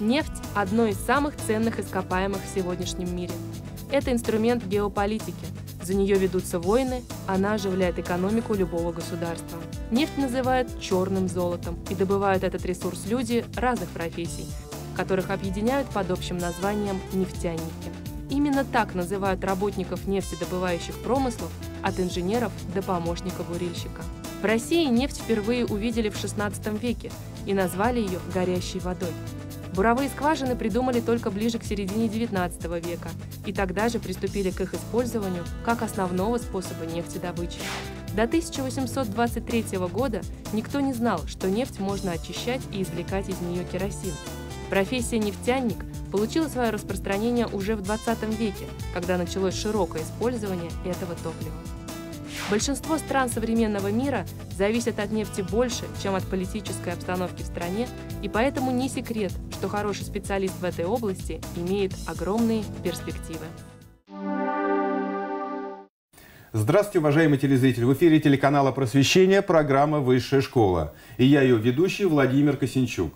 Нефть – одно из самых ценных ископаемых в сегодняшнем мире. Это инструмент геополитики. За нее ведутся войны, она оживляет экономику любого государства. Нефть называют черным золотом, и добывают этот ресурс люди разных профессий, которых объединяют под общим названием нефтяники. Именно так называют работников нефтедобывающих промыслов от инженеров до помощника-бурильщика. В России нефть впервые увидели в XVI веке и назвали ее «горящей водой». Буровые скважины придумали только ближе к середине XIX века и тогда же приступили к их использованию как основного способа нефтедобычи. До 1823 года никто не знал, что нефть можно очищать и извлекать из нее керосин. Профессия нефтяник получила свое распространение уже в 20 веке, когда началось широкое использование этого топлива. Большинство стран современного мира зависят от нефти больше, чем от политической обстановки в стране, и поэтому не секрет, что хороший специалист в этой области имеет огромные перспективы. Здравствуйте, уважаемые телезрители! В эфире телеканала «Просвещение» программа «Высшая школа». И я ее ведущий Владимир Косенчук.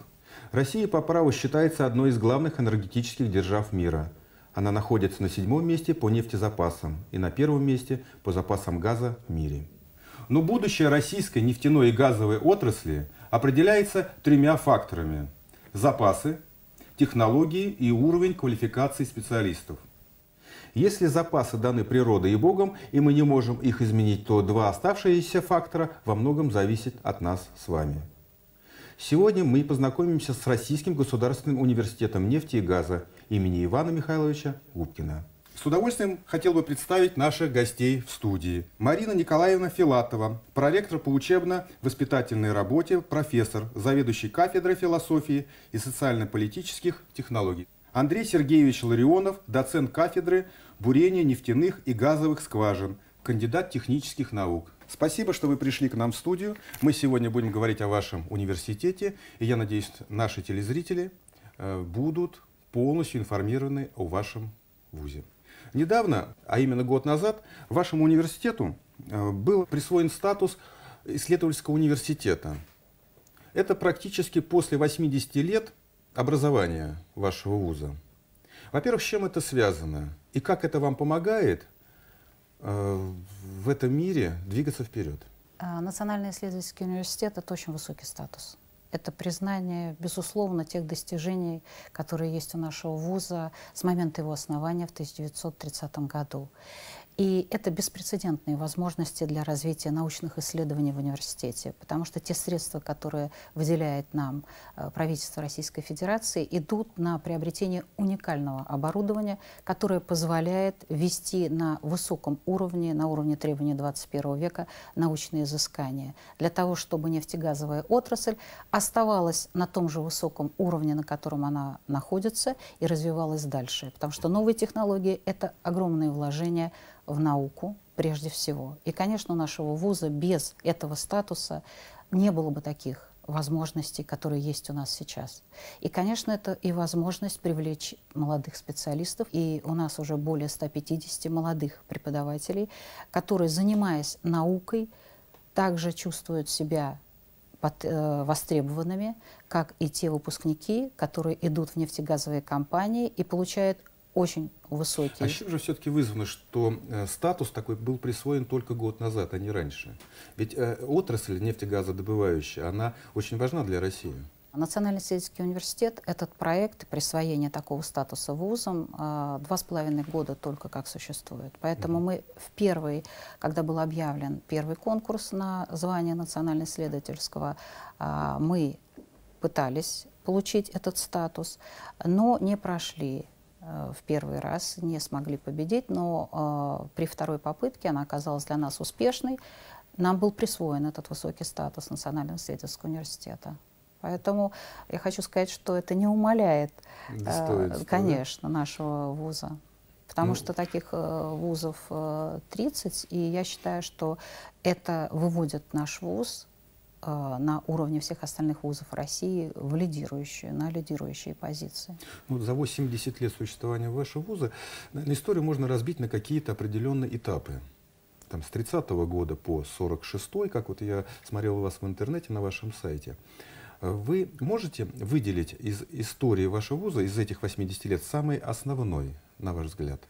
Россия по праву считается одной из главных энергетических держав мира. Она находится на 7-м месте по нефтезапасам и на 1-м месте по запасам газа в мире. Но будущее российской нефтяной и газовой отрасли определяется 3 факторами – запасы, технологии и уровень квалификации специалистов. Если запасы даны природой и Богом, и мы не можем их изменить, то 2 оставшиеся фактора во многом зависят от нас с вами. Сегодня мы познакомимся с Российским государственным университетом нефти и газа имени Ивана Михайловича Губкина. С удовольствием хотел бы представить наших гостей в студии. Марина Николаевна Филатова, проректор по учебно-воспитательной работе, профессор, заведующий кафедрой философии и социально-политических технологий. Андрей Сергеевич Ларионов, доцент кафедры бурения нефтяных и газовых скважин, кандидат технических наук. Спасибо, что вы пришли к нам в студию. Мы сегодня будем говорить о вашем университете. И я надеюсь, наши телезрители будут полностью информированы о вашем вузе. Недавно, а именно год назад, вашему университету был присвоен статус исследовательского университета. Это практически после 80 лет образования вашего вуза. Во-первых, с чем это связано? И как это вам помогает в этом мире двигаться вперед? Национальный исследовательский университет – это очень высокий статус. Это признание, безусловно, тех достижений, которые есть у нашего вуза с момента его основания в 1930 году. И это беспрецедентные возможности для развития научных исследований в университете, потому что те средства, которые выделяет нам правительство Российской Федерации, идут на приобретение уникального оборудования, которое позволяет вести на высоком уровне, на уровне требований 21 века, научные изыскания, для того, чтобы нефтегазовая отрасль оставалась на том же высоком уровне, на котором она находится, и развивалась дальше. Потому что новые технологии – это огромные вложения в науку прежде всего. И, конечно, у нашего вуза без этого статуса не было бы таких возможностей, которые есть у нас сейчас. И, конечно, это и возможность привлечь молодых специалистов. И у нас уже более 150 молодых преподавателей, которые, занимаясь наукой, также чувствуют себя востребованными, как и те выпускники, которые идут в нефтегазовые компании и получают очень высокий. А чем же все-таки вызвано, что статус такой был присвоен только год назад, а не раньше? Ведь отрасль нефтегазодобывающая, она очень важна для России. Национальный исследовательский университет, этот проект присвоения такого статуса вузам 2,5 года только как существует. Поэтому мы в первый, когда был объявлен первый конкурс на звание национально-исследовательского, мы пытались получить этот статус, но не прошли в первый раз, не смогли победить, но при второй попытке она оказалась для нас успешной. Нам был присвоен этот высокий статус Национального исследовательского университета. Поэтому я хочу сказать, что это не умаляет, конечно, нашего вуза. Потому что таких вузов 30, и я считаю, что это выводит наш вуз на уровне всех остальных вузов России в лидирующие, на лидирующие позиции. Ну, за 80 лет существования вашего вуза историю можно разбить на какие-то определенные этапы. Там, с 30-го года по 46-й, как вот я смотрел у вас в интернете на вашем сайте. Вы можете выделить из истории вашего вуза, из этих 80 лет, самый основной, на ваш взгляд,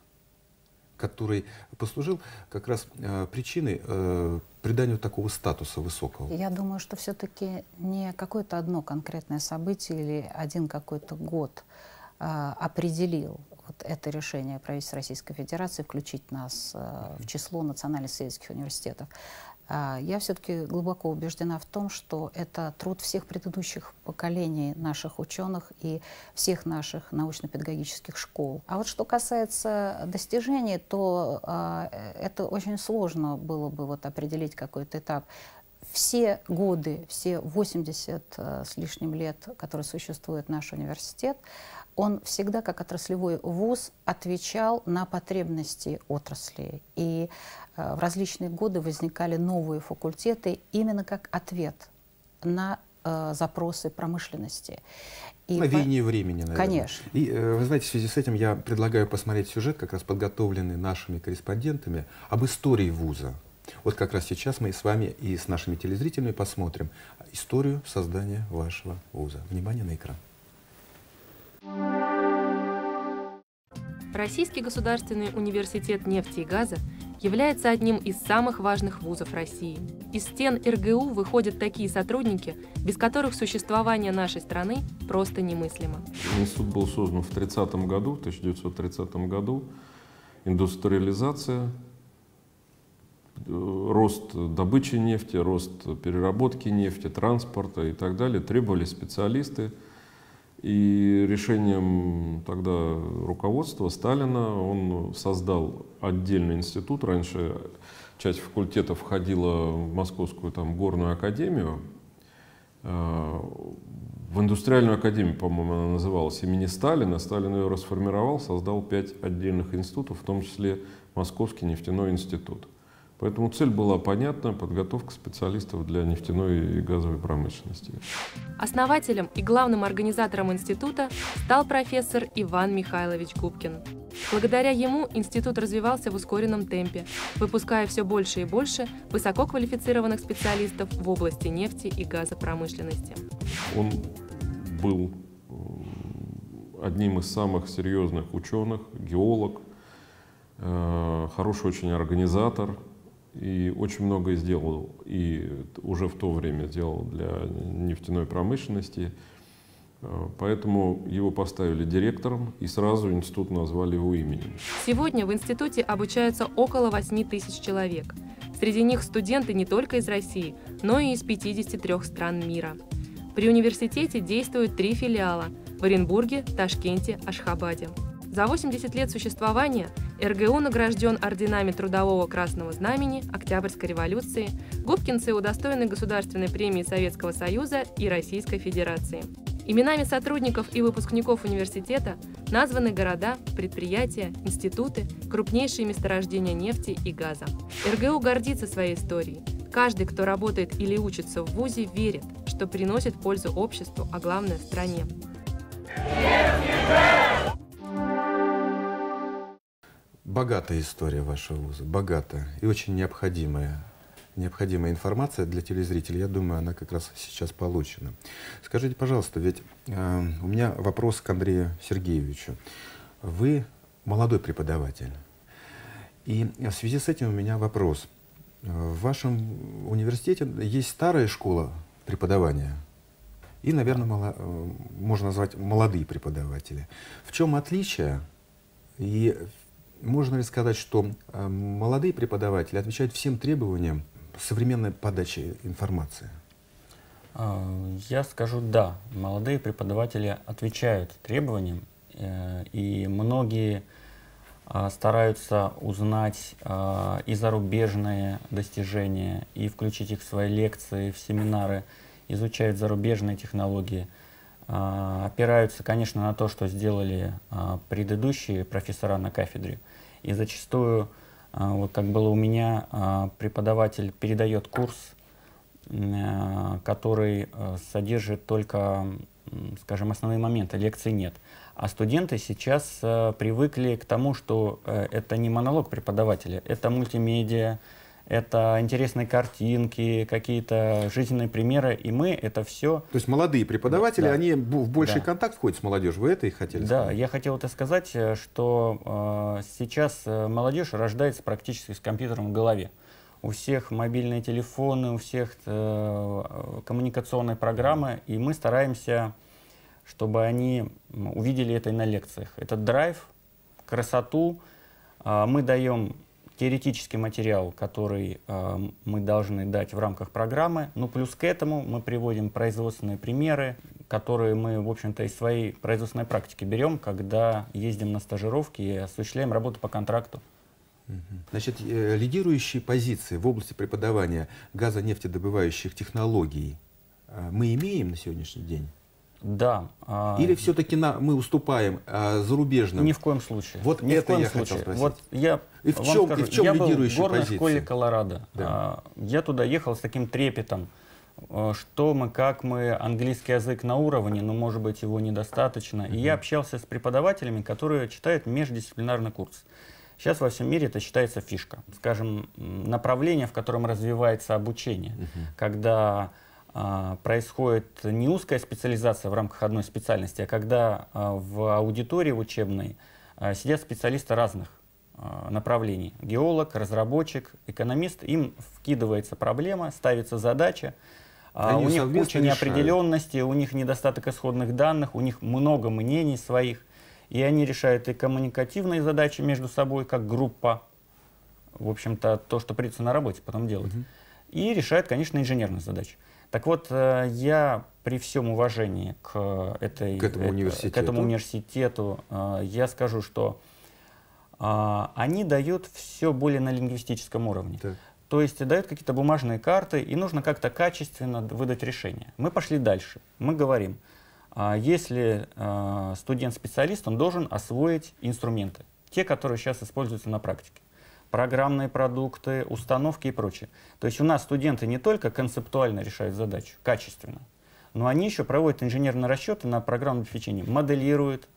который послужил как раз причиной приданию такого статуса высокого? Я думаю, что все-таки не какое-то одно конкретное событие или один какой-то год определил вот это решение правительства Российской Федерации включить нас в число национально-исследовательских университетов. Я все-таки глубоко убеждена в том, что это труд всех предыдущих поколений наших ученых и всех наших научно-педагогических школ. А вот что касается достижений, то это очень сложно было бы вот определить какой-то этап. Все годы, все 80 с лишним лет, которые существует наш университет, он всегда, как отраслевой вуз, отвечал на потребности отрасли. И в различные годы возникали новые факультеты именно как ответ на запросы промышленности. На веяние времени, наверное. Конечно. И, вы знаете, в связи с этим я предлагаю посмотреть сюжет, как раз подготовленный нашими корреспондентами, об истории вуза. Вот как раз сейчас мы с вами и с нашими телезрителями посмотрим историю создания вашего вуза. Внимание на экран. Российский государственный университет нефти и газа является одним из самых важных вузов России. Из стен РГУ выходят такие сотрудники, без которых существование нашей страны просто немыслимо. Институт был создан в 1930 году. Индустриализация, рост добычи нефти, рост переработки нефти, транспорта и так далее требовали специалисты. И решением тогда руководства Сталина он создал отдельный институт. Раньше часть факультета входила в Московскую горную академию, в индустриальную академию, по-моему, она называлась имени Сталина. Сталин ее расформировал, создал 5 отдельных институтов, в том числе Московский нефтяной институт. Поэтому цель была понятна – подготовка специалистов для нефтяной и газовой промышленности. Основателем и главным организатором института стал профессор Иван Михайлович Губкин. Благодаря ему институт развивался в ускоренном темпе, выпуская все больше и больше высококвалифицированных специалистов в области нефти и газопромышленности. Он был одним из самых серьезных ученых, геолог, хороший очень организатор. И очень многое сделал, и уже в то время сделал для нефтяной промышленности. Поэтому его поставили директором, и сразу институт назвали его именем. Сегодня в институте обучаются около 8000 человек. Среди них студенты не только из России, но и из 53 стран мира. При университете действуют 3 филиала – в Оренбурге, Ташкенте, Ашхабаде. За 80 лет существования РГУ награжден орденами Трудового Красного Знамени, Октябрьской революции, губкинцы удостоены Государственной премии Советского Союза и Российской Федерации. Именами сотрудников и выпускников университета названы города, предприятия, институты, крупнейшие месторождения нефти и газа. РГУ гордится своей историей. Каждый, кто работает или учится в вузе, верит, что приносит пользу обществу, а главное – стране. Богатая история вашего вуза, богатая и очень необходимая информация для телезрителей. Я думаю, она как раз сейчас получена. Скажите, пожалуйста, ведь у меня вопрос к Андрею Сергеевичу. Вы молодой преподаватель, и в связи с этим у меня вопрос. В вашем университете есть старая школа преподавания и, наверное, можно назвать молодые преподаватели. В чем отличие и можно ли сказать, что молодые преподаватели отвечают всем требованиям современной подачи информации? Я скажу «да». Молодые преподаватели отвечают требованиям, и многие стараются узнать и зарубежные достижения, и включить их в свои лекции, в семинары, изучают зарубежные технологии. Опираются, конечно, на то, что сделали предыдущие профессора на кафедре. И зачастую, вот как было у меня, преподаватель передает курс, который содержит только, скажем, основные моменты, лекций нет. А студенты сейчас привыкли к тому, что это не монолог преподавателя, это мультимедиа, это интересные картинки, какие-то жизненные примеры, и мы это все... То есть молодые преподаватели, да, они в больший, да, контакт входят с молодежью, вы это и хотели сказать? Да, я хотел это сказать, что сейчас молодежь рождается практически с компьютером в голове. У всех мобильные телефоны, у всех коммуникационные программы, и мы стараемся, чтобы они увидели это и на лекциях. Этот драйв, красоту, мы даем... Теоретический материал, который мы должны дать в рамках программы. Ну, плюс к этому мы приводим производственные примеры, которые мы, в общем-то, из своей производственной практики берем, когда ездим на стажировки и осуществляем работу по контракту. Значит, лидирующие позиции в области преподавания газонефтедобывающих технологий мы имеем на сегодняшний день? Да. Или все-таки мы уступаем зарубежным? Ни в коем случае. Вот ни это в коем я случае. Хотел спросить. Вот я и в чем, скажу, и в чем я лидирующая был в горной позиции? Школе Колорадо. Да. Я туда ехал с таким трепетом, что мы, как мы, английский язык на уровне, но, может быть, его недостаточно. И я общался с преподавателями, которые читают междисциплинарный курс. Сейчас во всем мире это считается фишка. Скажем, направление, в котором развивается обучение. Когда... происходит не узкая специализация в рамках одной специальности, а когда в аудитории учебной сидят специалисты разных направлений. Геолог, разработчик, экономист. Им вкидывается проблема, ставится задача. У них куча неопределенности, у них недостаток исходных данных, у них много мнений своих. И они решают и коммуникативные задачи между собой, как группа. В общем-то, то, что придется на работе, потом делать. И решают, конечно, инженерные задачи. Так вот, я при всем уважении к этому университету, я скажу, что они дают все более на лингвистическом уровне. Так. То есть дают какие-то бумажные карты, и нужно как-то качественно выдать решение. Мы пошли дальше. Мы говорим, если студент-специалист, он должен освоить инструменты, те, которые сейчас используются на практике. Программные продукты, установки и прочее. То есть у нас студенты не только концептуально решают задачу, качественно, но они еще проводят инженерные расчеты на программном обеспечении, моделируют,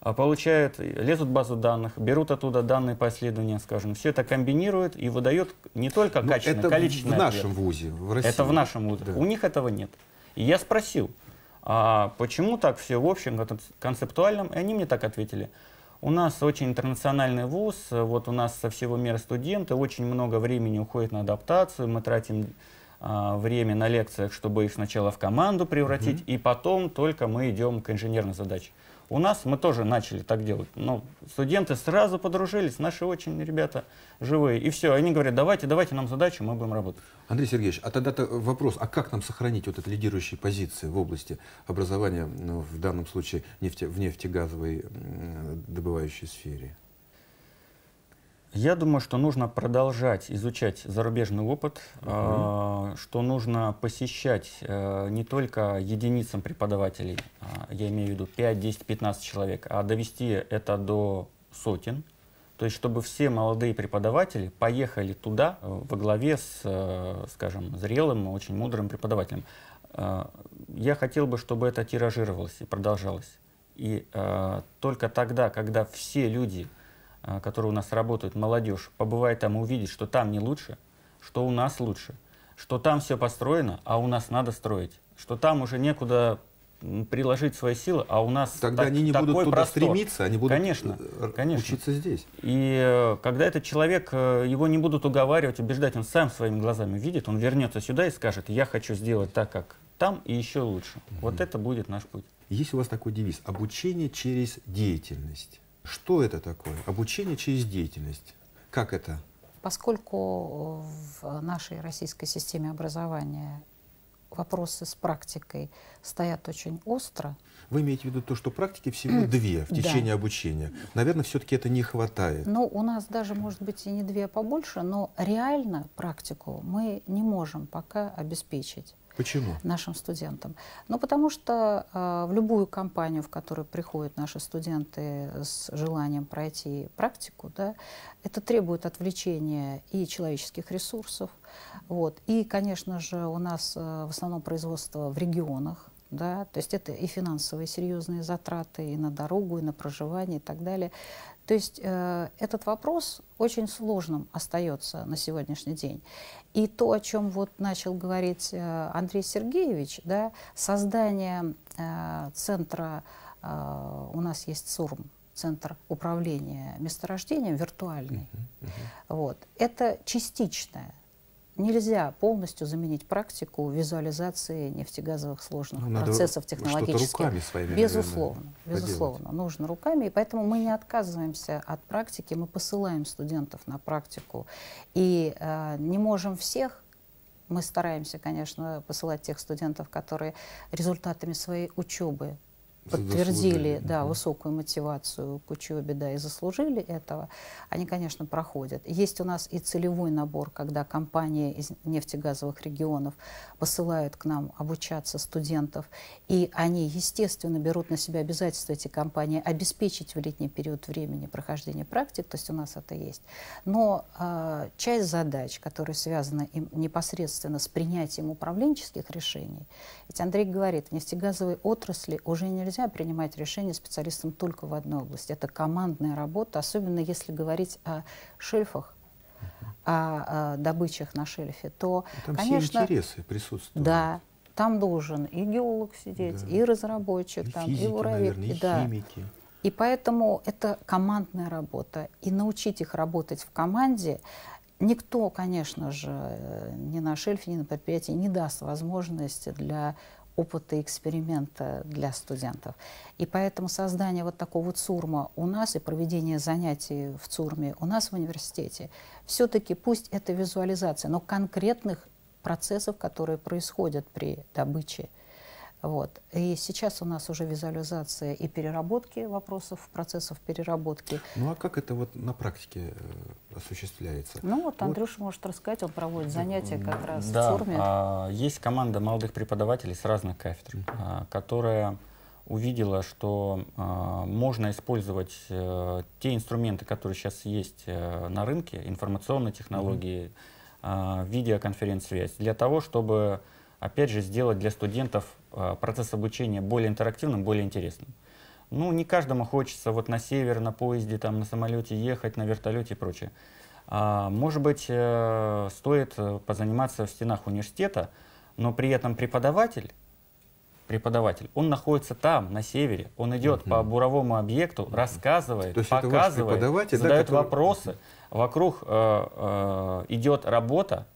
получают, лезут в базу данных, берут оттуда данные по исследованиям, скажем, все это комбинируют и выдает не только качественно, это количественный ответ. Это в нашем вузе, в России. Это в нашем вузе. Да. У них этого нет. И я спросил, а почему так все в общем, концептуальном, и они мне так ответили. У нас очень интернациональный вуз, вот у нас со всего мира студенты, очень много времени уходит на адаптацию, мы тратим время на лекциях, чтобы их сначала в команду превратить, и потом только мы идем к инженерной задаче. У нас мы тоже начали так делать, но студенты сразу подружились, наши очень ребята живые, и все, они говорят, давайте нам задачу, мы будем работать. Андрей Сергеевич, а тогда-то вопрос, а как нам сохранить вот эти лидирующие позиции в области образования, ну, в данном случае в нефтегазовой добывающей сфере? Я думаю, что нужно продолжать изучать зарубежный опыт, что нужно посещать не только единицам преподавателей, я имею в виду 5, 10, 15 человек, а довести это до сотен. То есть, чтобы все молодые преподаватели поехали туда во главе с, скажем, зрелым, очень мудрым преподавателем. Я хотел бы, чтобы это тиражировалось и продолжалось. И только тогда, когда все люди, которые у нас работают, молодежь, побывает там и увидит, что там не лучше, что у нас лучше, что там все построено, а у нас надо строить, что там уже некуда приложить свои силы, а у нас тогда так, они не такой будут туда простор. Стремиться, они будут, конечно, учиться здесь. И когда этот человек, его не будут уговаривать, убеждать, он сам своими глазами видит, он вернется сюда и скажет, я хочу сделать так, как там, и еще лучше. Вот это будет наш путь. Есть у вас такой девиз «Обучение через деятельность». Что это такое? Обучение через деятельность. Как это? Поскольку в нашей российской системе образования вопросы с практикой стоят очень остро. Вы имеете в виду то, что практики всего две в течение обучения. Наверное, все-таки это не хватает. Ну, у нас даже, может быть, и не две, а побольше, но реально практику мы не можем пока обеспечить. Почему? Нашим студентам. Ну, потому что в любую компанию, в которую приходят наши студенты с желанием пройти практику, да, это требует отвлечения и человеческих ресурсов. Вот. И, конечно же, у нас в основном производство в регионах. да, то есть это и финансовые серьезные затраты, и на дорогу, и на проживание, и так далее. То есть этот вопрос очень сложным остается на сегодняшний день. И то, о чем вот начал говорить Андрей Сергеевич, да, создание центра, у нас есть СУРМ, Центр управления месторождением, виртуальный, вот, это частичное. Нельзя полностью заменить практику визуализации нефтегазовых сложных процессов технологических. Руками своими, безусловно, наверное, безусловно, нужно руками. И поэтому мы не отказываемся от практики, мы посылаем студентов на практику. И не можем всех. Мы стараемся, конечно, посылать тех студентов, которые результатами своей учебы подтвердили, да, высокую мотивацию к учебе, да, и заслужили этого, они, конечно, проходят. Есть у нас и целевой набор, когда компании из нефтегазовых регионов посылают к нам обучаться студентов, и они, естественно, берут на себя обязательства, эти компании, обеспечить в летний период времени прохождение практик, то есть у нас это есть. Но часть задач, которые связаны им непосредственно с принятием управленческих решений, ведь Андрей говорит, в нефтегазовой отрасли уже нельзя принимать решения специалистам только в одной области. Это командная работа, особенно если говорить о шельфах, о добычах на шельфе, то, там, конечно, все интересы присутствуют. Да, там должен и геолог сидеть, да, и разработчик, и там, физики, и муравьи, и химики. Да. И поэтому это командная работа. И научить их работать в команде никто, конечно же, ни на шельфе, ни на предприятии не даст возможности для опыта, эксперимента для студентов. И поэтому создание вот такого вот ЦУРМа у нас и проведение занятий в ЦУРМе у нас в университете, все-таки пусть это визуализация, но конкретных процессов, которые происходят при добыче. Вот. И сейчас у нас уже визуализация и переработки вопросов, процессов переработки. Ну а как это вот на практике осуществляется? Ну вот Андрюша может рассказать, он проводит занятия как раз, да, в ЦУРМе. Есть команда молодых преподавателей с разных кафедр, которая увидела, что можно использовать те инструменты, которые сейчас есть на рынке, информационные технологии, видеоконференц-связь, для того, чтобы, опять же, сделать для студентов процесс обучения более интерактивным, более интересным. Ну, не каждому хочется вот на север, на поезде, там, на самолете ехать, на вертолете и прочее. Может быть, стоит позаниматься в стенах университета, но при этом преподаватель, он находится там, на севере, он идет по буровому объекту, рассказывает, показывает, задает вопросы. Вокруг идет работа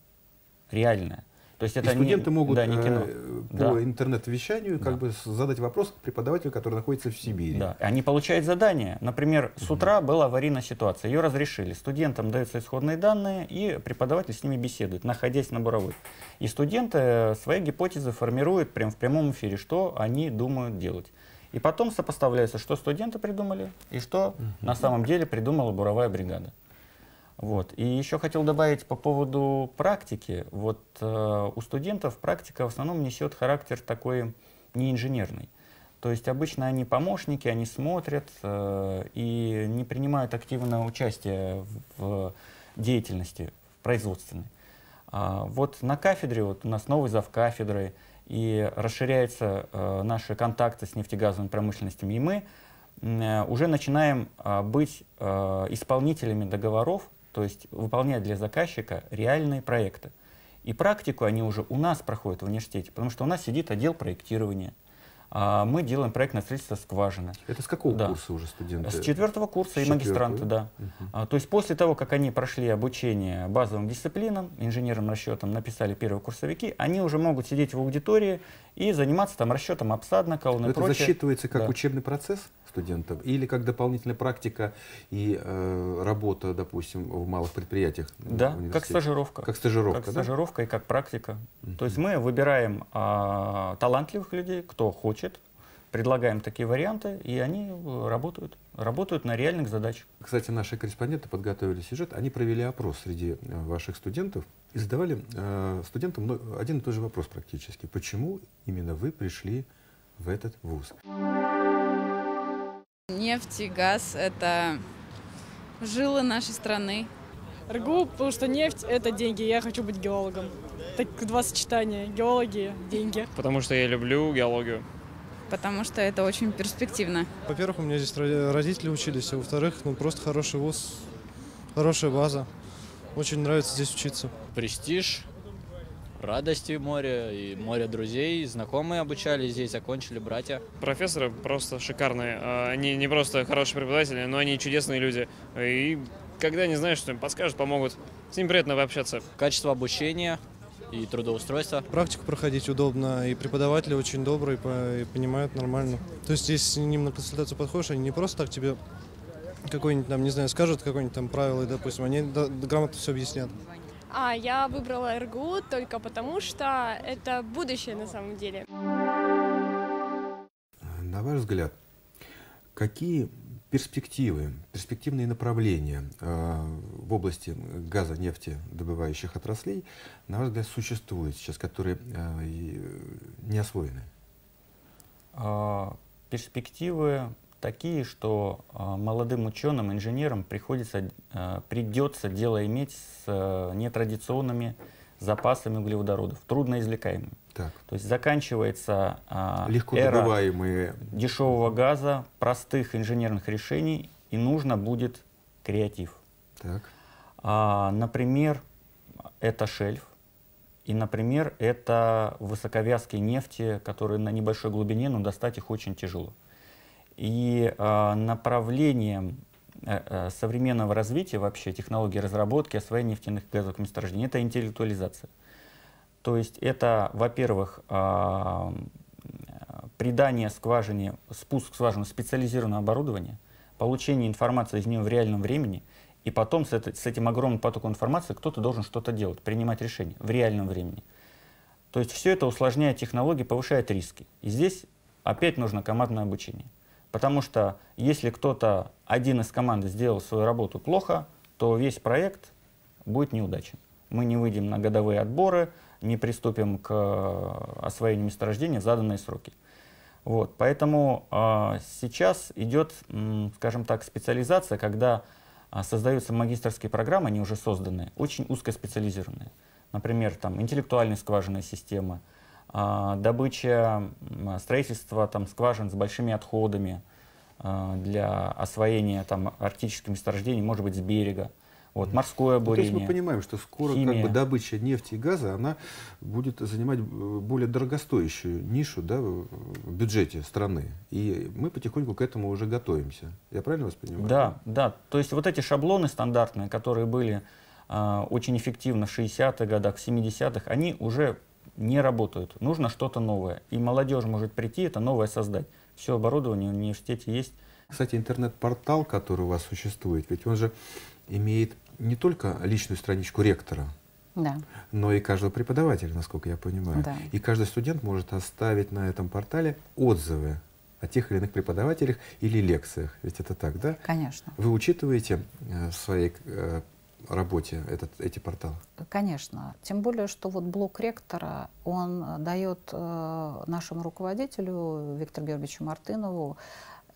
реальная. То есть это студенты могут по интернет-вещанию как бы задать вопрос преподавателю, который находится в Сибири. Да. Они получают задание. Например, с утра была аварийная ситуация, ее разрешили. Студентам даются исходные данные, и преподаватель с ними беседует, находясь на буровой. И студенты свои гипотезы формируют прямо в прямом эфире, что они думают делать. И потом сопоставляется, что студенты придумали и что на самом деле придумала буровая бригада. Вот. И еще хотел добавить по поводу практики. Вот, у студентов практика в основном несет характер такой неинженерный. То есть обычно они помощники, они смотрят и не принимают активного участия в деятельности в производственной. Вот на кафедре, вот у нас новый завкафедрой, и расширяются наши контакты с нефтегазовыми промышленностями, и мы уже начинаем быть исполнителями договоров, то есть выполнять для заказчика реальные проекты. И практику они уже у нас проходят в университете, потому что у нас сидит отдел проектирования. Мы делаем проект на строительство скважины. Это с какого курса уже студенты? С 4-го курса и магистранты, да. То есть после того, как они прошли обучение базовым дисциплинам, инженерным расчетам, написали первые курсовики, они уже могут сидеть в аудитории и заниматься там расчетом обсадок, колонны и прочее. Это засчитывается как учебный процесс студентов или как дополнительная практика и работа, допустим, в малых предприятиях? Да, как стажировка. Как стажировка, как стажировка и как практика. То есть мы выбираем талантливых людей, кто хочет, предлагаем такие варианты, и они работают на реальных задачах. Кстати, наши корреспонденты подготовили сюжет, они провели опрос среди ваших студентов и задавали студентам один и тот же вопрос практически. Почему именно вы пришли в этот вуз? Нефть и газ – это жилы нашей страны. РГУ, потому что нефть – это деньги, я хочу быть геологом. Так два сочетания: геология, деньги. Потому что я люблю геологию. Потому что это очень перспективно. Во-первых, у меня здесь родители учились, а во-вторых, ну просто хороший вуз, хорошая база. Очень нравится здесь учиться. Престиж, радости моря и море друзей. Знакомые обучались здесь, окончили братья. Профессоры просто шикарные. Они не просто хорошие преподаватели, но они чудесные люди. И когда не знаешь, что им подскажут, помогут. С ним приятно пообщаться. Качество обучения и трудоустройство. Практику проходить удобно, и преподаватели очень добрые, и понимают нормально. То есть, если с ним на консультацию подходишь, они не просто так тебе какой-нибудь там, не знаю, скажут какое-нибудь там правило, допустим, они грамотно все объяснят. Я выбрала РГУ только потому, что это будущее на самом деле. На ваш взгляд, какие перспективы, перспективные направления в области газа, нефти, добывающих отраслей, на ваш взгляд, существуют сейчас, которые не освоены? Перспективы такие, что молодым ученым, инженерам придется дело иметь с нетрадиционными запасами углеводородов, трудноизвлекаемыми. Так. То есть заканчивается легко добываемые дешевого газа, простых инженерных решений, и нужно будет креатив. Так. Например, это шельф, и, например, это высоковязкие нефти, которые на небольшой глубине, но достать их очень тяжело. И направлением современного развития вообще технологии разработки, освоения нефтяных газовых месторождений — это интеллектуализация. То есть это, во-первых, придание скважине, спуск скважины специализированного оборудования, получение информации из него в реальном времени, и потом с этим огромным потоком информации кто-то должен что-то делать, принимать решения в реальном времени. То есть все это усложняет технологии, повышает риски. И здесь опять нужно командное обучение. Потому что если кто-то, один из команды, сделал свою работу плохо, то весь проект будет неудачен. Мы не выйдем на годовые отборы, не приступим к освоению месторождения в заданные сроки. Вот. Поэтому сейчас идет, скажем так, специализация, когда создаются магистерские программы, они уже созданы, очень узкоспециализированные. Например, там, интеллектуальные скважинные системы, добыча, строительство там, скважин с большими отходами для освоения там, арктических месторождений, может быть, с берега. Вот, морское бурение. Ну, то есть мы понимаем, что скоро как бы, добыча нефти и газа она будет занимать более дорогостоящую нишу, да, в бюджете страны. И мы потихоньку к этому уже готовимся. Я правильно вас понимаю? Да, да. То есть вот эти шаблоны стандартные, которые были очень эффективны в 60-х годах, в 70-х, они уже не работают. Нужно что-то новое. И молодежь может прийти, это новое создать. Все оборудование в университете есть. Кстати, интернет-портал, который у вас существует, ведь он же имеет не только личную страничку ректора, да, но и каждого преподавателя, насколько я понимаю. Да. И каждый студент может оставить на этом портале отзывы о тех или иных преподавателях или лекциях. Ведь это так, да? Конечно. Вы учитываете в своей работе эти порталы? Конечно. Тем более, что вот блог ректора, он дает нашему руководителю Виктору Георгиевичу Мартынову,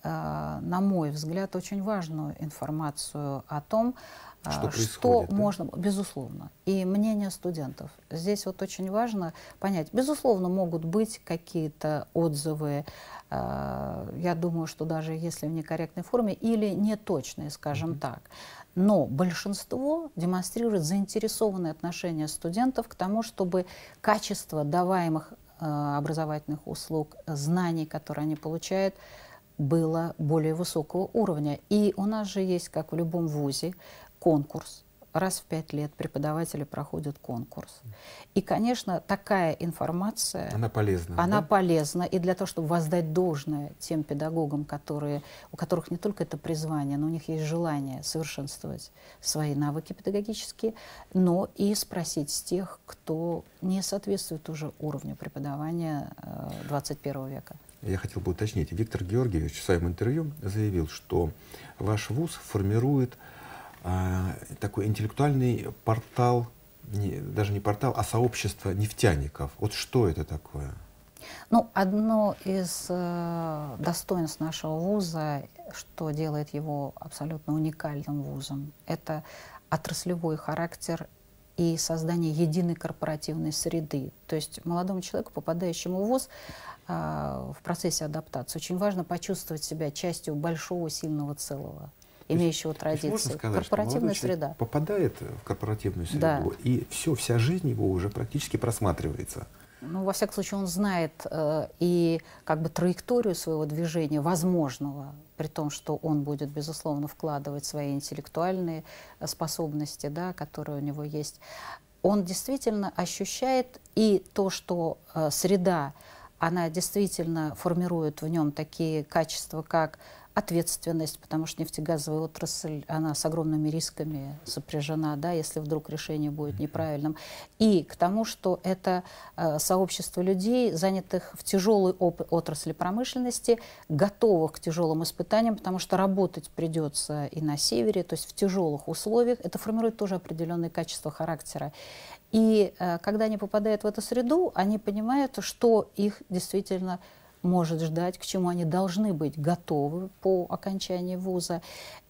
на мой взгляд, очень важную информацию о том, что можно, да? Безусловно, и мнение студентов. Здесь вот очень важно понять. Безусловно, могут быть какие-то отзывы, я думаю, что даже если в некорректной форме или неточные, скажем так. Но большинство демонстрирует заинтересованное отношение студентов к тому, чтобы качество даваемых образовательных услуг, знаний, которые они получают, было более высокого уровня. И у нас же есть, как в любом вузе, конкурс. Раз в 5 лет преподаватели проходят конкурс. И, конечно, такая информация... Она полезна. Она, да? Полезна и для того, чтобы воздать должное тем педагогам, у которых не только это призвание, но у них есть желание совершенствовать свои навыки педагогические, но и спросить с тех, кто не соответствует уже уровню преподавания 21 века. Я хотел бы уточнить. Виктор Георгиевич в своем интервью заявил, что ваш вуз формирует такой интеллектуальный портал, даже не портал, а сообщество нефтяников. Вот что это такое? Ну, одно из достоинств нашего вуза, что делает его абсолютно уникальным вузом, это отраслевой характер и создание единой корпоративной среды. То есть молодому человеку, попадающему в ВУЗ, в процессе адаптации очень важно почувствовать себя частью большого, сильного целого, имеющего традиции. Можно сказать, корпоративная среда. Попадает в корпоративную среду, да, и все, вся жизнь его уже практически просматривается. Ну, во всяком случае, он знает и как бы траекторию своего движения возможного, при том, что он будет, безусловно, вкладывать свои интеллектуальные способности, да, которые у него есть. Он действительно ощущает и то, что среда, она действительно формирует в нем такие качества, как ответственность, потому что нефтегазовая отрасль, она с огромными рисками сопряжена, да, если вдруг решение будет неправильным. И к тому, что это сообщество людей, занятых в тяжелой отрасли промышленности, готовых к тяжелым испытаниям, потому что работать придется и на севере, то есть в тяжелых условиях. Это формирует тоже определенные качества характера. И когда они попадают в эту среду, они понимают, что их действительно может ждать, к чему они должны быть готовы по окончании вуза.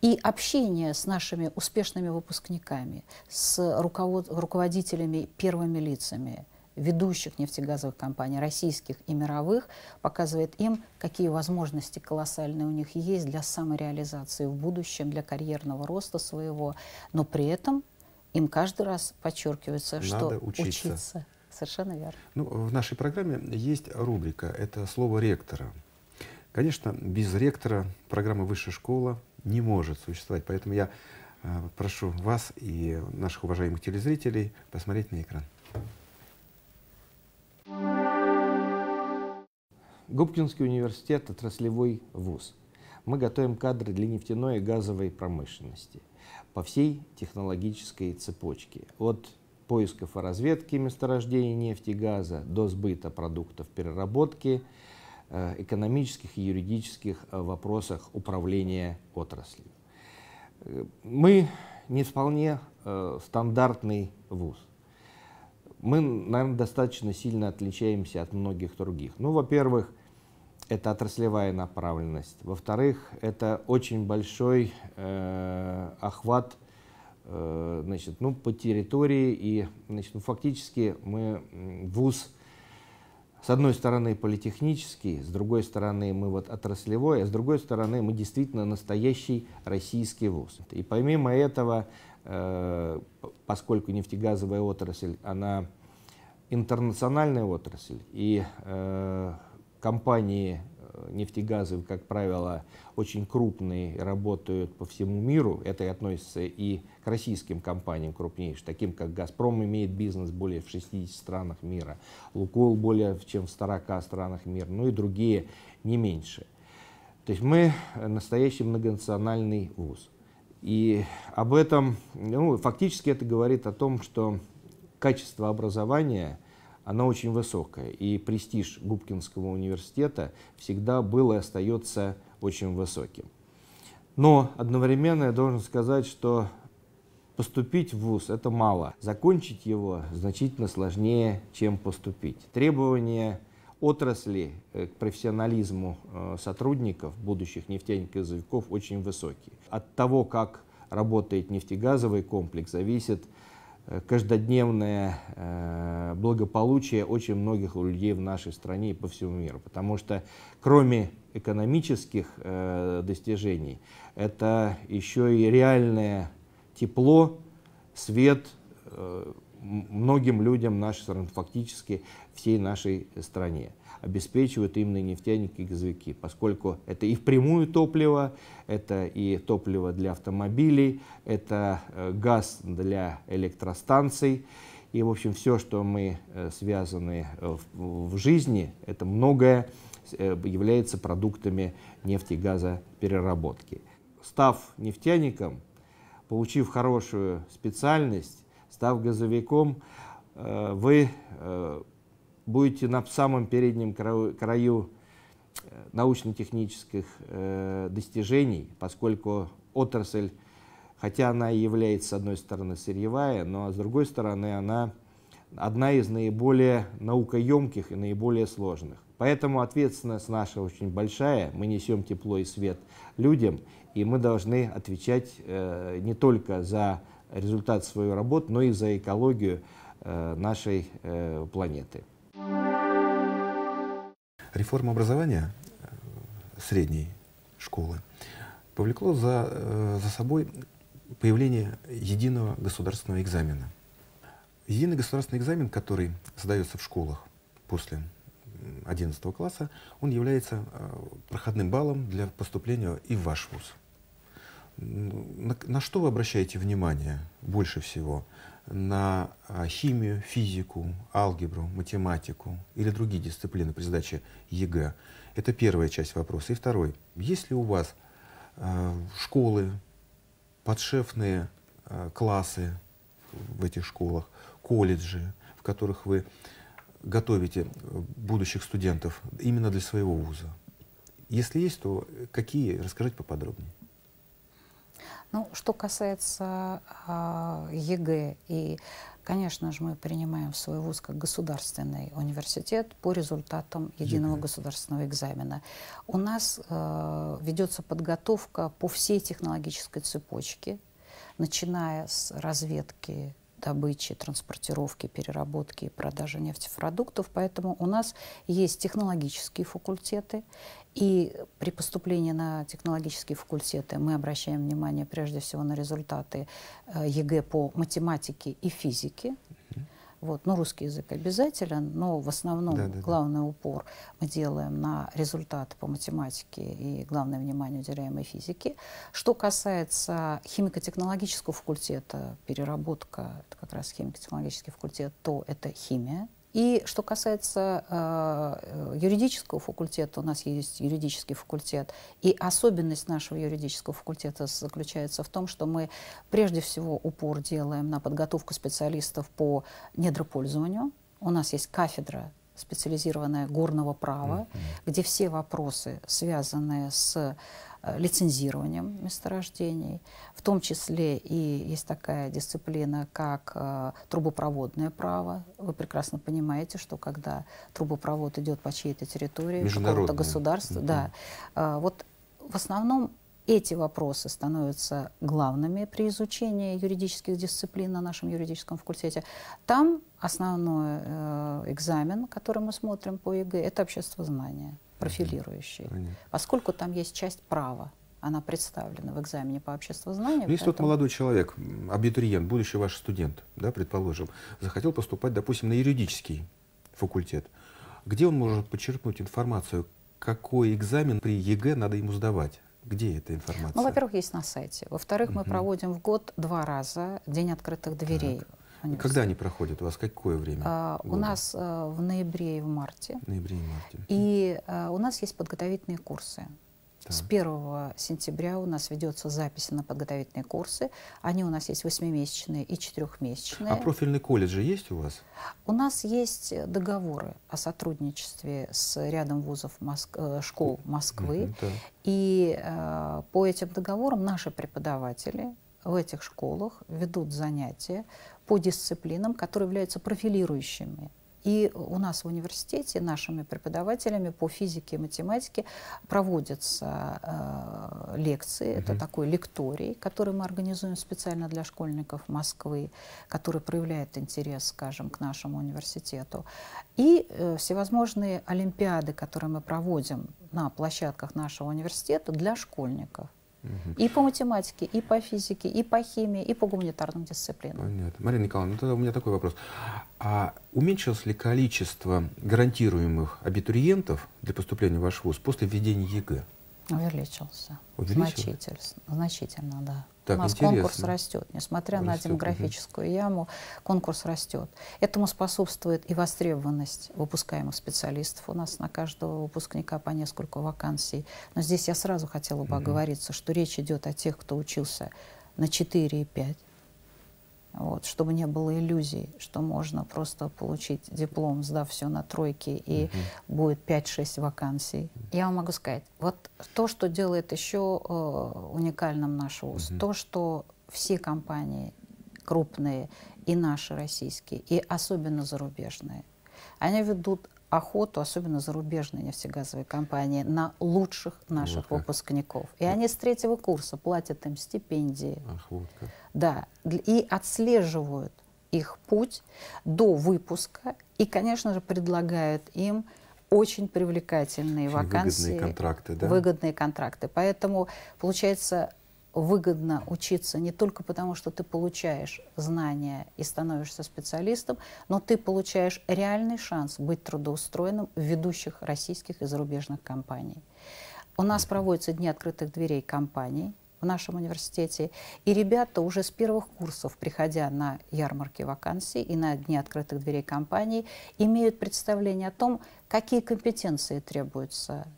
И общение с нашими успешными выпускниками, с руководителями, первыми лицами ведущих нефтегазовых компаний, российских и мировых, показывает им, какие возможности колоссальные у них есть для самореализации в будущем, для карьерного роста своего. Но при этом им каждый раз подчеркивается, что надо учиться. Совершенно верно. Ну, в нашей программе есть рубрика «Это слово ректора». Конечно, без ректора программа «Высшая школа» не может существовать. Поэтому я прошу вас и наших уважаемых телезрителей посмотреть на экран. Губкинский университет – отраслевой вуз. Мы готовим кадры для нефтяной и газовой промышленности по всей технологической цепочке. От поисков и разведки месторождений нефти и газа до сбыта продуктов переработки, экономических и юридических вопросах управления отраслью. Мы не вполне стандартный вуз. Мы, наверное, достаточно сильно отличаемся от многих других. Ну, во-первых, это отраслевая направленность. Во-вторых, это очень большой охват, значит, ну, по территории, и, значит, ну, фактически мы вуз, с одной стороны, политехнический, с другой стороны, мы вот отраслевой, а с другой стороны, мы действительно настоящий российский вуз. И помимо этого, поскольку нефтегазовая отрасль, она интернациональная отрасль, и компании нефтегазовые, как правило, очень крупные, работают по всему миру. Это и относится и к российским компаниям крупнейшим, таким как «Газпром» имеет бизнес более в 60 странах мира, «Лукойл» более чем в 40 странах мира, ну и другие не меньше. То есть мы настоящий многонациональный вуз. И об этом, ну, фактически это говорит о том, что качество образования, она очень высокая, и престиж Губкинского университета всегда был и остается очень высоким. Но одновременно я должен сказать, что поступить в вуз – это мало. Закончить его значительно сложнее, чем поступить. Требования отрасли к профессионализму сотрудников, будущих нефтяников-газовиков, очень высокие. От того, как работает нефтегазовый комплекс, зависит каждодневное благополучие очень многих людей в нашей стране и по всему миру. Потому что кроме экономических достижений, это еще и реальное тепло, свет многим людям нашей страны, фактически всей нашей стране. Обеспечивают именно нефтяники и газовики, поскольку это и впрямую топливо, это и топливо для автомобилей, это газ для электростанций. И, в общем, все, что мы связаны в жизни, это многое является продуктами нефти и газопереработки. Став нефтяником, получив хорошую специальность, став газовиком, вы будете на самом переднем краю научно-технических достижений, поскольку отрасль, хотя она и является, с одной стороны, сырьевая, но с другой стороны, она одна из наиболее наукоемких и наиболее сложных. Поэтому ответственность наша очень большая, мы несем тепло и свет людям, и мы должны отвечать не только за результат своей работы, но и за экологию нашей планеты. Реформа образования средней школы повлекло за собой появление единого государственного экзамена. Единый государственный экзамен, который сдается в школах после 11 класса, он является проходным баллом для поступления и в ваш вуз. На что вы обращаете внимание больше всего? На химию, физику, алгебру, математику или другие дисциплины при сдаче ЕГЭ? Это первая часть вопроса. И второй. Есть ли у вас школы, подшефные классы в этих школах, колледжи, в которых вы готовите будущих студентов именно для своего вуза? Если есть, то какие? Расскажите поподробнее. Ну, что касается ЕГЭ, и, конечно же, мы принимаем в свой вуз как государственный университет по результатам единого государственного экзамена. У нас ведется подготовка по всей технологической цепочке, начиная с разведки, добычи, транспортировки, переработки и продажи нефтепродуктов. Поэтому у нас есть технологические факультеты. И при поступлении на технологические факультеты мы обращаем внимание прежде всего на результаты ЕГЭ по математике и физике. Вот. Ну, русский язык обязателен, но в основном главный упор мы делаем на результаты по математике и главное внимание уделяем и физике. Что касается химико-технологического факультета, переработка, это как раз химико-технологический факультет, то это химия. И что касается юридического факультета, у нас есть юридический факультет, и особенность нашего юридического факультета заключается в том, что мы прежде всего упор делаем на подготовку специалистов по недропользованию. У нас есть кафедра специализированная горного права, где все вопросы, связанные с лицензированием месторождений, в том числе и есть такая дисциплина, как трубопроводное право. Вы прекрасно понимаете, что когда трубопровод идет по чьей-то территории, какого-то государства, вот в основном эти вопросы становятся главными при изучении юридических дисциплин на нашем юридическом факультете. Там основной экзамен, который мы смотрим по ЕГЭ, это обществознание, профилирующий, поскольку там есть часть права. Она представлена в экзамене по обществознанию. Если тот молодой человек, абитуриент, будущий ваш студент, да, предположим, захотел поступать, допустим, на юридический факультет, где он может подчеркнуть информацию, какой экзамен при ЕГЭ надо ему сдавать? Где эта информация? Ну, во-первых, есть на сайте. Во-вторых, мы проводим в год 2 раза День открытых дверей. Когда они проходят у вас? Какое время? У нас в ноябре и в марте. Ноябре и марте. И у нас есть подготовительные курсы. С 1 сентября у нас ведется запись на подготовительные курсы. Они у нас есть 8-месячные и 4-месячные. А профильный колледж же есть у вас? У нас есть договоры о сотрудничестве с рядом вузов школ Москвы. И по этим договорам наши преподаватели в этих школах ведут занятия по дисциплинам, которые являются профилирующими. И у нас в университете нашими преподавателями по физике и математике проводятся лекции. Это такой лекторий, который мы организуем специально для школьников Москвы, который проявляет интерес, скажем, к нашему университету. И всевозможные олимпиады, которые мы проводим на площадках нашего университета для школьников. И по математике, и по физике, и по химии, и по гуманитарным дисциплинам. Понятно. Марина Николаевна, ну, тогда у меня такой вопрос. А уменьшилось ли количество гарантируемых абитуриентов для поступления в ваш вуз после введения ЕГЭ? Увеличился. Значительно, да. Так, у нас конкурс растет. Несмотря на демографическую яму, конкурс растет. Этому способствует и востребованность выпускаемых специалистов. У нас на каждого выпускника по нескольку вакансий. Но здесь я сразу хотела бы оговориться, что речь идет о тех, кто учился на 4 и 5. Вот, чтобы не было иллюзий, что можно просто получить диплом, сдав все на тройки, и будет 5-6 вакансий. Я вам могу сказать, вот то, что делает еще уникальным наш вуз, то, что все компании крупные, и наши российские, и особенно зарубежные, они ведут охоту, особенно зарубежные нефтегазовые компании, на лучших наших выпускников. И они с третьего курса платят им стипендии. Да, и отслеживают их путь до выпуска. И, конечно же, предлагают им очень привлекательные вакансии. Выгодные контракты, да? Выгодные контракты. Поэтому, получается, выгодно учиться не только потому, что ты получаешь знания и становишься специалистом, но ты получаешь реальный шанс быть трудоустроенным в ведущих российских и зарубежных компаниях. У нас проводятся дни открытых дверей компаний в нашем университете, и ребята уже с первых курсов, приходя на ярмарки вакансий и на дни открытых дверей компаний, имеют представление о том, какие компетенции требуются,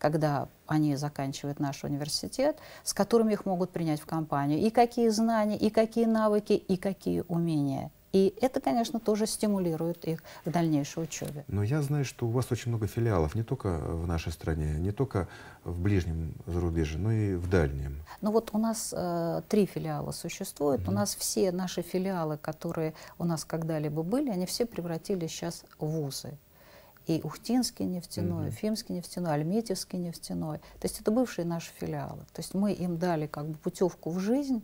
когда они заканчивают наш университет, с которыми их могут принять в компанию, и какие знания, и какие навыки, и какие умения. И это, конечно, тоже стимулирует их к дальнейшей учебе. Но я знаю, что у вас очень много филиалов, не только в нашей стране, не только в ближнем зарубежье, но и в дальнем. Ну вот у нас 3 филиала существуют. У нас все наши филиалы, которые у нас когда-либо были, они все превратились сейчас в вузы. И Ухтинский нефтяной, Фимский нефтяной, Альметьевский нефтяной. То есть это бывшие наши филиалы. То есть мы им дали как бы путевку в жизнь,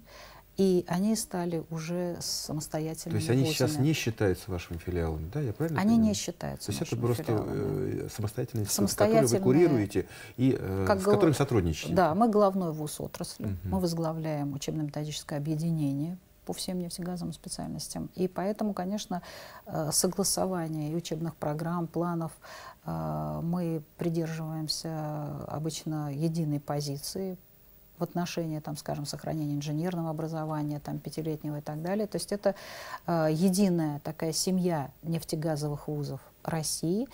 и они стали уже самостоятельными. То есть они сейчас не считаются вашими филиалами, да? Я правильно понимаю? Они не считаются. То есть это просто самостоятельные институты, которые вы курируете и с которыми сотрудничаете. Да, мы главной вуз отрасли. Мы возглавляем учебно-методическое объединение по всем нефтегазовым специальностям. И поэтому, конечно, согласование учебных программ, планов, мы придерживаемся обычно единой позиции в отношении, там, скажем, сохранения инженерного образования, там, 5-летнего и так далее. То есть это единая такая семья нефтегазовых вузов России,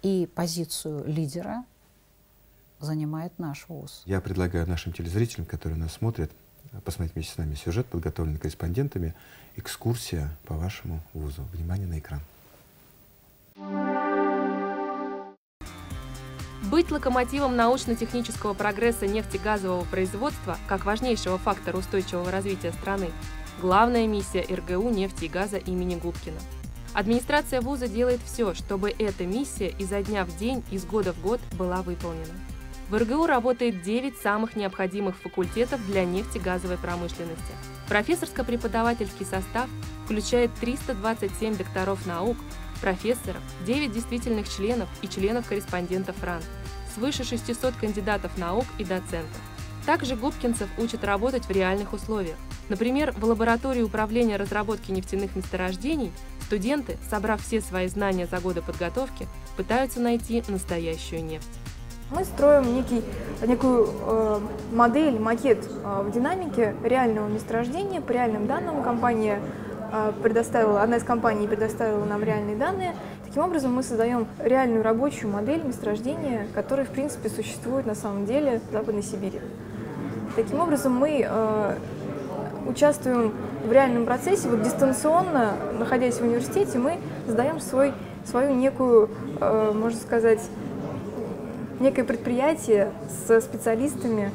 и позицию лидера занимает наш вуз. Я предлагаю нашим телезрителям, которые нас смотрят, посмотреть вместе с нами сюжет, подготовленный корреспондентами. Экскурсия по вашему вузу. Внимание на экран. Быть локомотивом научно-технического прогресса нефтегазового производства как важнейшего фактора устойчивого развития страны – главная миссия РГУ «Нефти и газа» имени Губкина. Администрация вуза делает все, чтобы эта миссия изо дня в день, из года в год была выполнена. В РГУ работает 9 самых необходимых факультетов для нефтегазовой промышленности. Профессорско-преподавательский состав включает 327 докторов наук, профессоров, 9 действительных членов и членов-корреспондентов РАН, свыше 600 кандидатов наук и доцентов. Также губкинцев учат работать в реальных условиях. Например, в лаборатории управления разработки нефтяных месторождений студенты, собрав все свои знания за годы подготовки, пытаются найти настоящую нефть. Мы строим некую модель, макет в динамике реального месторождения по реальным данным. Одна из компаний предоставила нам реальные данные. Таким образом, мы создаем реальную рабочую модель месторождения, которая, в принципе, существует на самом деле в Западной Сибири. Таким образом, мы участвуем в реальном процессе. Вот дистанционно, находясь в университете, мы создаем свою некую, можно сказать, некое предприятие со специалистами,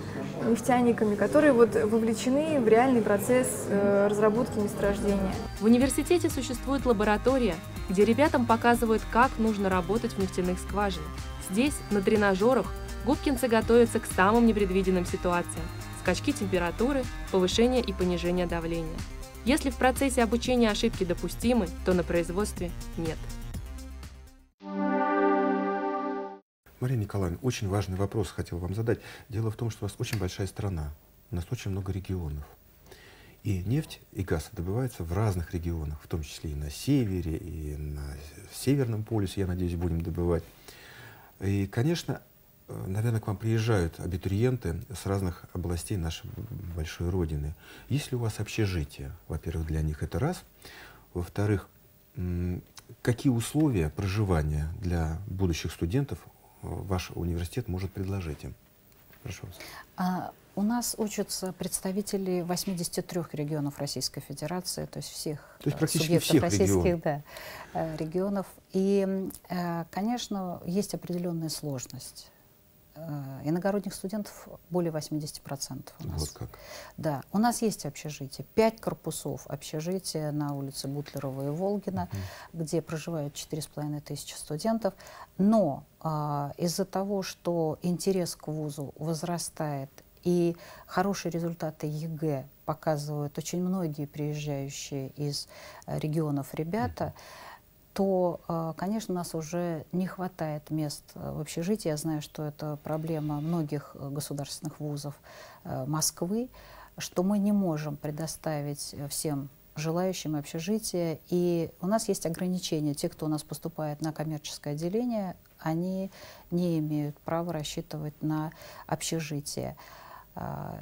нефтяниками, которые вот вовлечены в реальный процесс разработки месторождения. В университете существует лаборатория, где ребятам показывают, как нужно работать в нефтяных скважинах. Здесь, на тренажерах, губкинцы готовятся к самым непредвиденным ситуациям – скачки температуры, повышение и понижение давления. Если в процессе обучения ошибки допустимы, то на производстве нет. Марина Николаевна, очень важный вопрос хотел вам задать. Дело в том, что у нас очень большая страна, у нас очень много регионов. И нефть и газ добываются в разных регионах, в том числе и на севере, и на Северном полюсе, я надеюсь, будем добывать. И, конечно, наверное, к вам приезжают абитуриенты с разных областей нашей большой родины. Есть ли у вас общежитие? Во-первых, для них это раз. Во-вторых, какие условия проживания для будущих студентов ваш университет может предложить им? Прошу вас. У нас учатся представители 83 регионов Российской Федерации, то есть всех субъектов российских регионов. И, конечно, есть определенная сложность. Иногородних студентов более 80% у нас. Вот как. Да, у нас есть общежитие, 5 корпусов общежития на улице Бутлерова и Волгина, где проживают 4500 студентов. Но из-за того, что интерес к вузу возрастает и хорошие результаты ЕГЭ показывают очень многие приезжающие из регионов ребята, то, конечно, у нас уже не хватает мест в общежитии. Я знаю, что это проблема многих государственных вузов Москвы, что мы не можем предоставить всем желающим общежитие. И у нас есть ограничения. Те, кто у нас поступает на коммерческое отделение, они не имеют права рассчитывать на общежитие.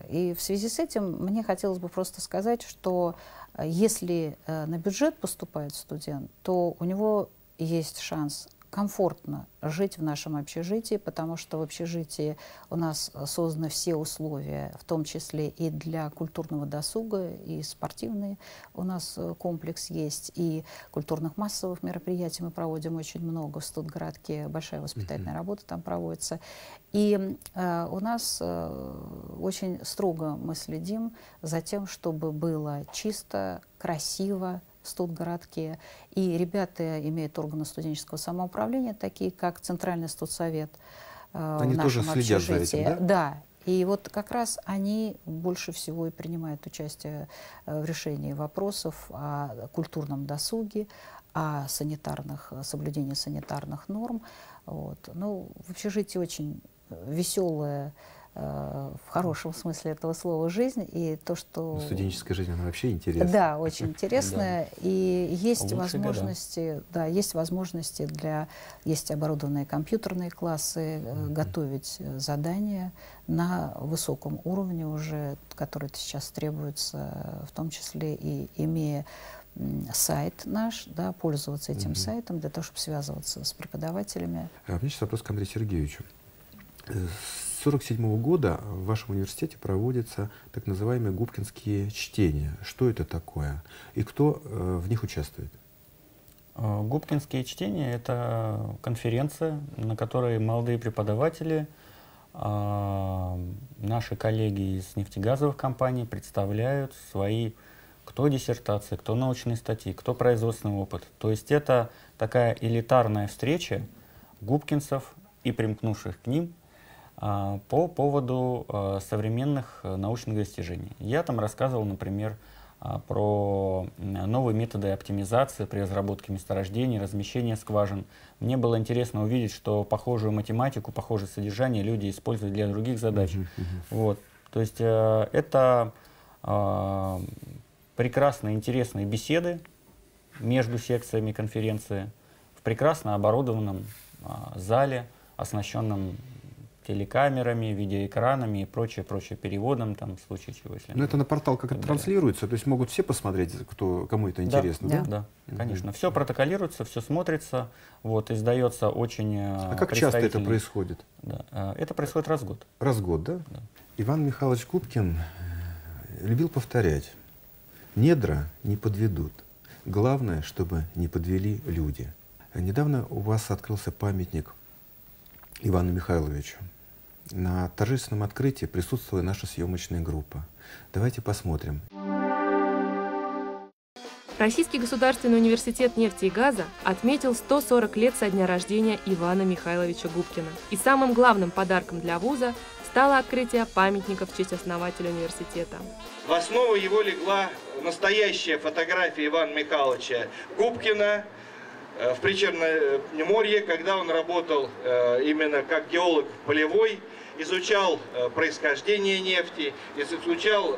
И в связи с этим мне хотелось бы просто сказать, что если на бюджет поступает студент, то у него есть шанс комфортно жить в нашем общежитии, потому что в общежитии у нас созданы все условия, в том числе и для культурного досуга, и спортивный у нас комплекс есть, и культурных массовых мероприятий мы проводим очень много. В Студгородке большая воспитательная работа там проводится. И у нас очень строго мы следим за тем, чтобы было чисто, красиво, в Студгородке. И ребята имеют органы студенческого самоуправления, такие как Центральный студсовет в нашем общежитии. Да? Да. И вот как раз они больше всего и принимают участие в решении вопросов о культурном досуге, о соблюдении санитарных норм. Вот. Ну, в общежитии очень веселая, в хорошем смысле этого слова, жизнь, и то, что... Ну, студенческая жизнь, она вообще интересная. Да, очень интересная, и есть возможности, да, есть возможности для... Есть оборудованные компьютерные классы, готовить задания на высоком уровне уже, который сейчас требуется, в том числе и имея сайт наш, да, пользоваться этим сайтом для того, чтобы связываться с преподавателями. А у меня сейчас вопрос к Андрею Сергеевичу. С 1947-го года в вашем университете проводятся так называемые губкинские чтения. Что это такое и кто в них участвует? Губкинские чтения — это конференция, на которой молодые преподаватели, наши коллеги из нефтегазовых компаний представляют свои кто диссертации, кто научные статьи, кто производственный опыт. То есть это такая элитарная встреча губкинцев и примкнувших к ним по поводу современных научных достижений. Я там рассказывал, например, про новые методы оптимизации при разработке месторождений, размещения скважин. Мне было интересно увидеть, что похожую математику, похожее содержание люди используют для других задач. Вот. То есть это прекрасные, интересные беседы между секциями конференции в прекрасно оборудованном зале, оснащенном телекамерами, видеоэкранами и прочее, прочее, переводом там, в случае чего. Если... Но это на портал как-то транслируется, то есть могут все посмотреть, кому это интересно? Да, да? Да, конечно. Все протоколируется, все смотрится, вот, издается очень... А как часто это происходит? Да. Это происходит раз в год. Раз в год, да? Да. Иван Михайлович Губкин любил повторять: недра не подведут, главное, чтобы не подвели люди. Недавно у вас открылся памятник Ивану Михайловичу. На торжественном открытии присутствовала наша съемочная группа. Давайте посмотрим. Российский государственный университет нефти и газа отметил 140 лет со дня рождения Ивана Михайловича Губкина. И самым главным подарком для вуза стало открытие памятника в честь основателя университета. В основу его легла настоящая фотография Ивана Михайловича Губкина в Причерноморье, когда он работал именно как геолог полевой, изучал происхождение нефти, изучал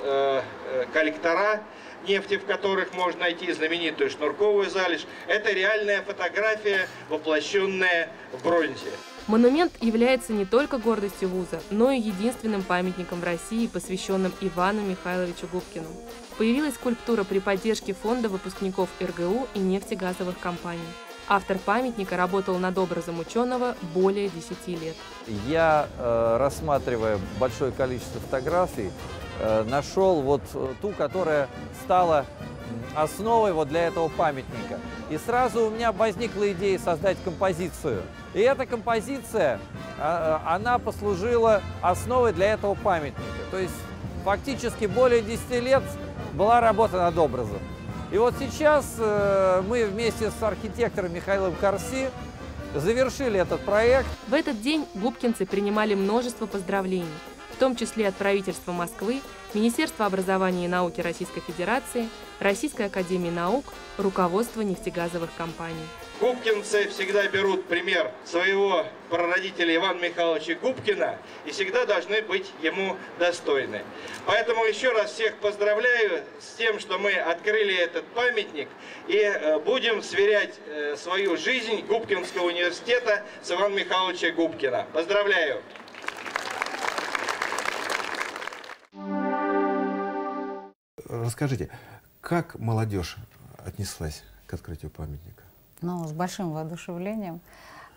коллектора нефти, в которых можно найти знаменитую шнурковую залежь. Это реальная фотография, воплощенная в бронзе. Монумент является не только гордостью вуза, но и единственным памятником в России, посвященным Ивану Михайловичу Губкину. Появилась скульптура при поддержке фонда выпускников РГУ и нефтегазовых компаний. Автор памятника работал над образом ученого более 10 лет. Я, рассматривая большое количество фотографий, нашел вот ту, которая стала основой вот для этого памятника. И сразу у меня возникла идея создать композицию. И эта композиция, она послужила основой для этого памятника. То есть фактически более 10 лет была работа над образом. И вот сейчас мы вместе с архитектором Михаилом Карси завершили этот проект. В этот день губкинцы принимали множество поздравлений, в том числе от правительства Москвы, Министерства образования и науки Российской Федерации, Российской Академии наук, руководства нефтегазовых компаний. Губкинцы всегда берут пример своего прародителя Ивана Михайловича Губкина и всегда должны быть ему достойны. Поэтому еще раз всех поздравляю с тем, что мы открыли этот памятник и будем сверять свою жизнь Губкинского университета с Иваном Михайловичем Губкина. Поздравляю! Расскажите, как молодежь отнеслась к открытию памятника? Ну, с большим воодушевлением.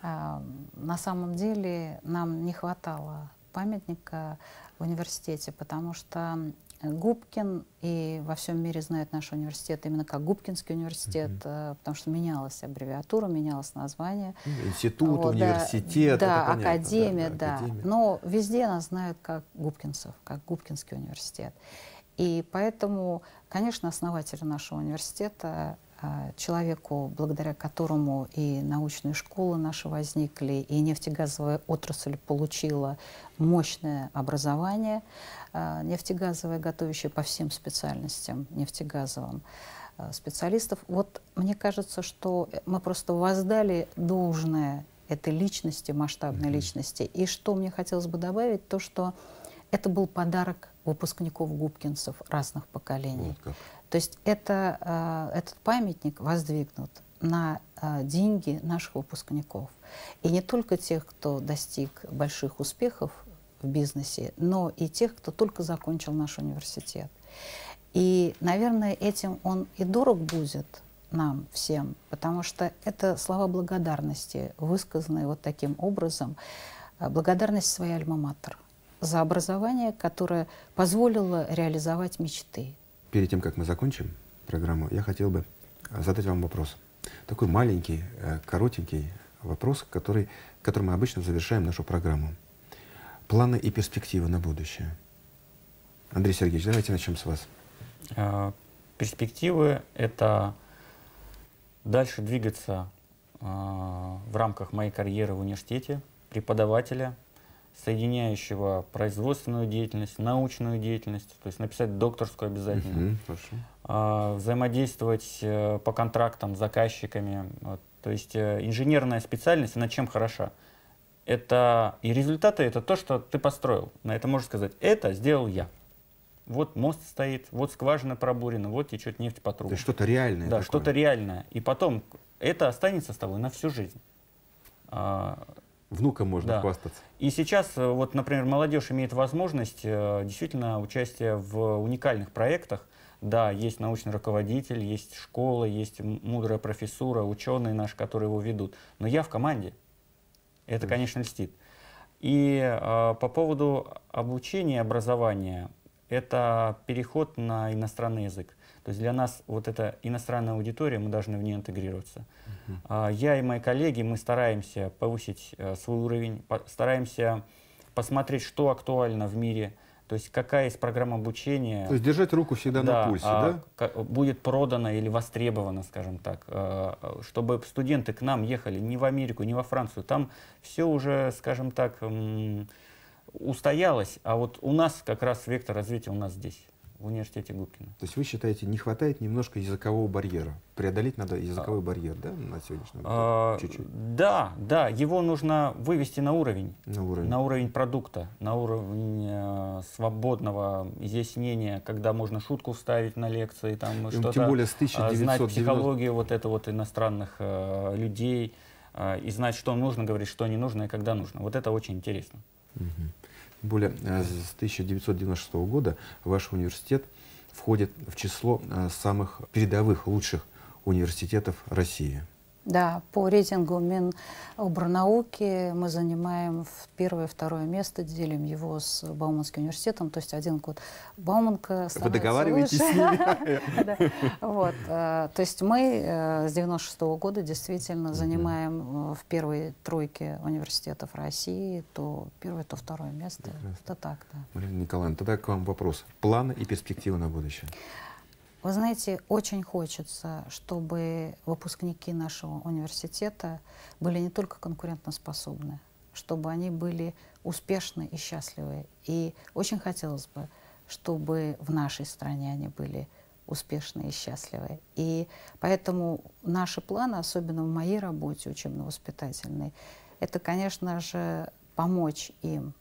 На самом деле нам не хватало памятника в университете, потому что Губкин и во всем мире знают наш университет именно как Губкинский университет, потому что менялась аббревиатура, менялось название. Институт, вот, университет. Да, это академия, да, академия. Но везде нас знают как губкинцев, как Губкинский университет. И поэтому, конечно, основатель нашего университета, человеку, благодаря которому и научные школы наши возникли, и нефтегазовая отрасль получила мощное образование нефтегазовое, готовящее по всем специальностям нефтегазовым специалистов. Вот мне кажется, что мы просто воздали должное этой личности, масштабной личности. И что мне хотелось бы добавить, то, что это был подарок выпускников губкинцев разных поколений. Вот как. То есть этот памятник воздвигнут на деньги наших выпускников. И не только тех, кто достиг больших успехов в бизнесе, но и тех, кто только закончил наш университет. И, наверное, этим он и дорог будет нам всем, потому что это слова благодарности, высказанные вот таким образом. Благодарность своей альма-матер за образование, которое позволило реализовать мечты. Перед тем, как мы закончим программу, я хотел бы задать вам вопрос. Такой маленький, коротенький вопрос, которым мы обычно завершаем нашу программу. Планы и перспективы на будущее. Андрей Сергеевич, давайте начнем с вас. Перспективы — это дальше двигаться в рамках моей карьеры в университете, преподавателя, соединяющего производственную деятельность, научную деятельность, то есть написать докторскую обязательно, взаимодействовать по контрактам с заказчиками. Вот. То есть инженерная специальность, она чем хороша? Это и результаты, это то, что ты построил. На это можно сказать, это сделал я. Вот мост стоит, вот скважина пробурена, вот течет нефть по трубам. Что-то реальное. Да, что-то реальное. И потом это останется с тобой на всю жизнь. Внукам можно, да, хвастаться. И сейчас, вот, например, молодежь имеет возможность действительно участия в уникальных проектах. Да, есть научный руководитель, есть школа, есть мудрая профессура, ученые наши, которые его ведут. Но я в команде. Это, конечно, льстит. И по поводу обучения и образования, это переход на иностранный язык. То есть для нас вот эта иностранная аудитория, мы должны в нее интегрироваться. Я и мои коллеги, мы стараемся повысить свой уровень, стараемся посмотреть, что актуально в мире, то есть какая есть программа обучения. То есть держать руку всегда, да, на пульсе, да? Будет продана или востребована, скажем так, чтобы студенты к нам ехали не в Америку, не во Францию. Там все уже, скажем так, устоялось, а вот у нас как раз вектор развития у нас здесь, в университете Губкина. То есть вы считаете, не хватает немножко языкового барьера? Преодолеть надо языковой барьер, да, на сегодняшний день? Чуть-чуть. Да, да, его нужно вывести на уровень. На уровень. На уровень продукта, на уровень свободного изъяснения, когда можно шутку вставить на лекции, там что-то. Тем более с 1990... Знать психологию вот это вот иностранных людей, и знать, что нужно говорить, что не нужно и когда нужно. Вот это очень интересно. Тем более, с 1996 года ваш университет входит в число самых передовых, лучших университетов России. Да, по рейтингу Минобрнауки мы занимаем первое-второе место, делим его с Бауманским университетом, то есть один год Бауманка становится. Вы договариваетесь с ними? То есть мы с 96-го года действительно занимаем в первой тройке университетов России то первое, то второе место. Это так, да. Марина Николаевна, тогда к вам вопрос. Планы и перспективы на будущее? Вы знаете, очень хочется, чтобы выпускники нашего университета были не только конкурентоспособны, чтобы они были успешны и счастливы. И очень хотелось бы, чтобы в нашей стране они были успешны и счастливы. И поэтому наши планы, особенно в моей работе учебно-воспитательной, это, конечно же, помочь им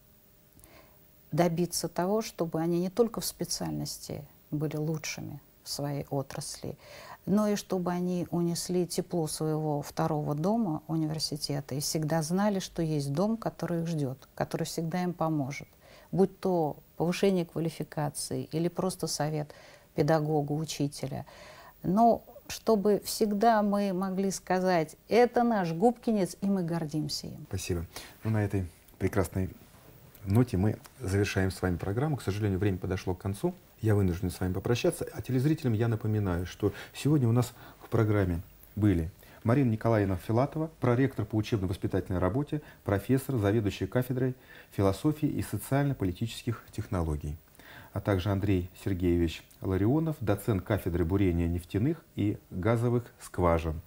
добиться того, чтобы они не только в специальности были лучшими в своей отрасли, но и чтобы они унесли тепло своего второго дома, университета, и всегда знали, что есть дом, который их ждет, который всегда им поможет. Будь то повышение квалификации или просто совет педагога, учителя. Но чтобы всегда мы могли сказать, это наш губкинец, и мы гордимся им. Спасибо. Ну, на этой прекрасной ноте мы завершаем с вами программу. К сожалению, время подошло к концу. Я вынужден с вами попрощаться. А телезрителям я напоминаю, что сегодня у нас в программе были Марина Николаевна Филатова, проректор по учебно-воспитательной работе, профессор, заведующий кафедрой философии и социально-политических технологий, а также Андрей Сергеевич Ларионов, доцент кафедры бурения нефтяных и газовых скважин,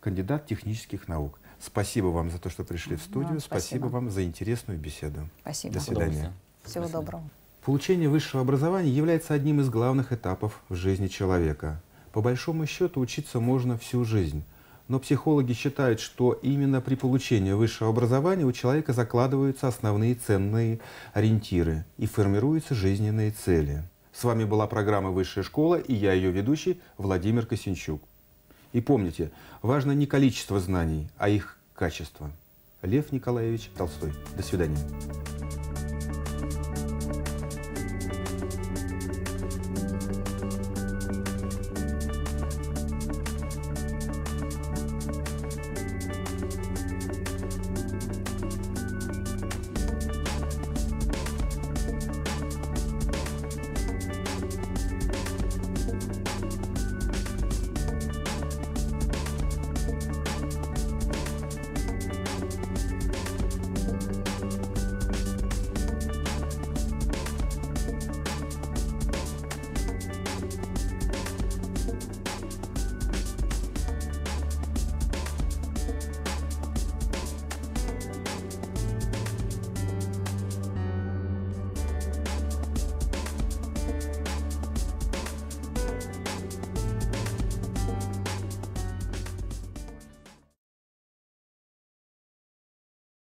кандидат технических наук. Спасибо вам за то, что пришли в студию. Спасибо вам за интересную беседу. Спасибо. До свидания. Всего доброго. Получение высшего образования является одним из главных этапов в жизни человека. По большому счету учиться можно всю жизнь, но психологи считают, что именно при получении высшего образования у человека закладываются основные ценные ориентиры и формируются жизненные цели. С вами была программа «Высшая школа» и я ее ведущий Владимир Косенчук. И помните, важно не количество знаний, а их качество. Лев Николаевич Толстой. До свидания.